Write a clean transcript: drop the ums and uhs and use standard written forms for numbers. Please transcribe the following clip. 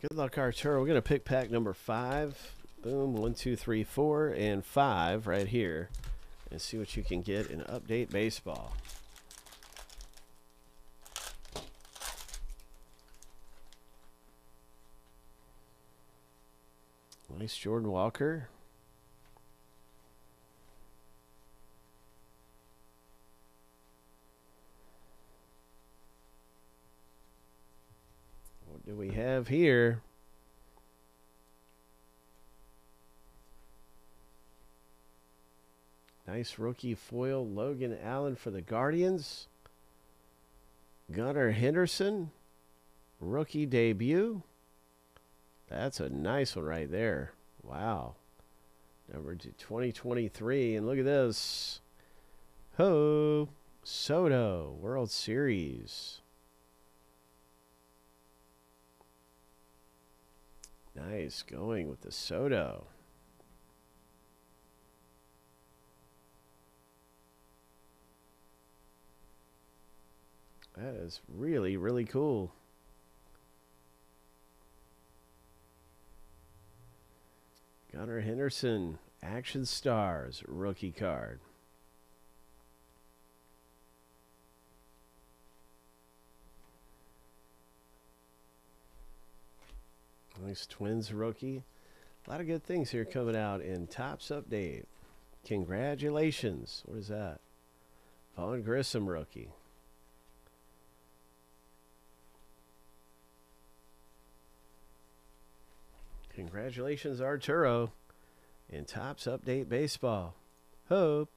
Good luck, Arturo. We're going to pick pack number 5. Boom, 1, 2, 3, 4, and 5 right here. And see what you can get in Update Baseball. Nice Jordan Walker. What do we have here? Nice rookie foil Logan Allen for the Guardians. Gunnar Henderson, rookie debut. That's a nice one right there. Wow. Number 2023. And look at this. Ho! Soto, World Series. Nice going with the Soto. That is really, really cool. Gunnar Henderson, Action Stars, rookie card. Nice Twins rookie. A lot of good things here coming out in Topps Update. Congratulations. What is that? Vaughn Grissom rookie. Congratulations, Arturo, in Topps Update Baseball. Hope.